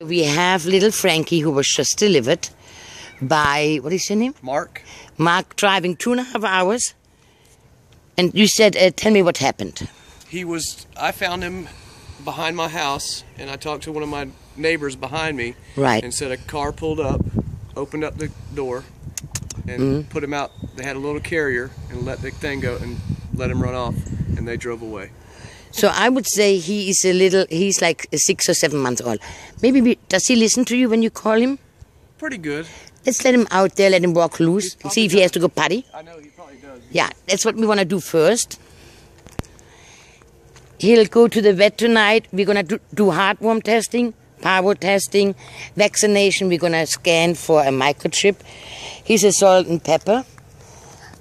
We have little Frankie, who was just delivered by, what is your name? Mark. Mark, driving 2.5 hours. And you said, tell me what happened. I found him behind my house, and I talked to one of my neighbors behind me. Right. And said a car pulled up, opened up the door, and put him out. They had a little carrier and let the thing go and let him run off, and they drove away. So I would say he is he's like 6 or 7 months old. Maybe, does he listen to you when you call him? Pretty good. Let's let him out there, let him walk loose, see if he has to go potty. I know, he probably does. Yeah, that's what we want to do first. He'll go to the vet tonight. We're going to do heartworm testing, parvo testing, vaccination. We're going to scan for a microchip. He's a salt and pepper.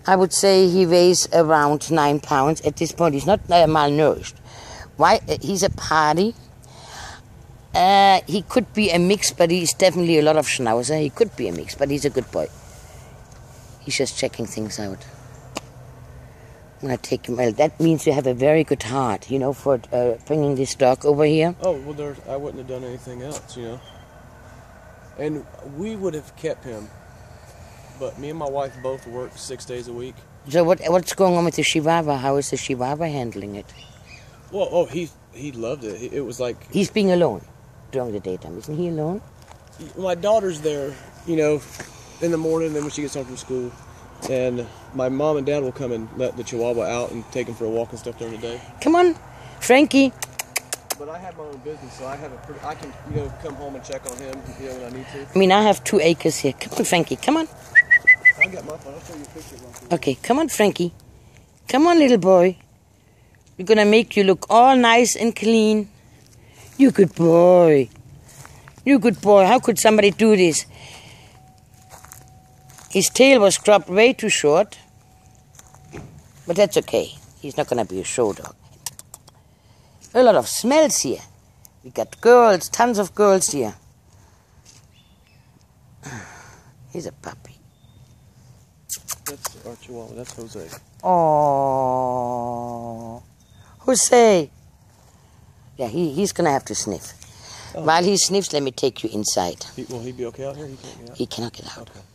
I would say he weighs around 9 pounds. At this point, he's not malnourished. Why? He's a party. He could be a mix, but he's definitely a lot of schnauzer. He could be a mix, but he's a good boy. He's just checking things out. I'm going to take him. Well, that means you have a very good heart, you know, for bringing this dog over here. Oh, well, I wouldn't have done anything else, you know. And we would have kept him. But me and my wife both work 6 days a week. So what's going on with the Chihuahua? How is the Chihuahua handling it? Well, oh, he loved it. It was like... He's being alone during the daytime. Isn't he alone? My daughter's there, you know, in the morning, then when she gets home from school. And my mom and dad will come and let the Chihuahua out and take him for a walk and stuff during the day. Come on, Frankie. But I have my own business, so I can, you know, come home and check on him, you know, when I need to. I mean, I have 2 acres here. Come on, Frankie, come on. I got my phone. I'll show you a picture of my... Okay, come on, Frankie. Come on, little boy. We're gonna make you look all nice and clean. You good boy. You good boy. How could somebody do this? His tail was cropped way too short. But that's okay. He's not gonna be a show dog. A lot of smells here. We got girls, tons of girls here. He's a puppy. That's our Chihuahua. That's Jose. Oh, Jose. Yeah, he's going to have to sniff. Oh. While he sniffs, let me take you inside. Will he be okay out here? He cannot get out. Okay.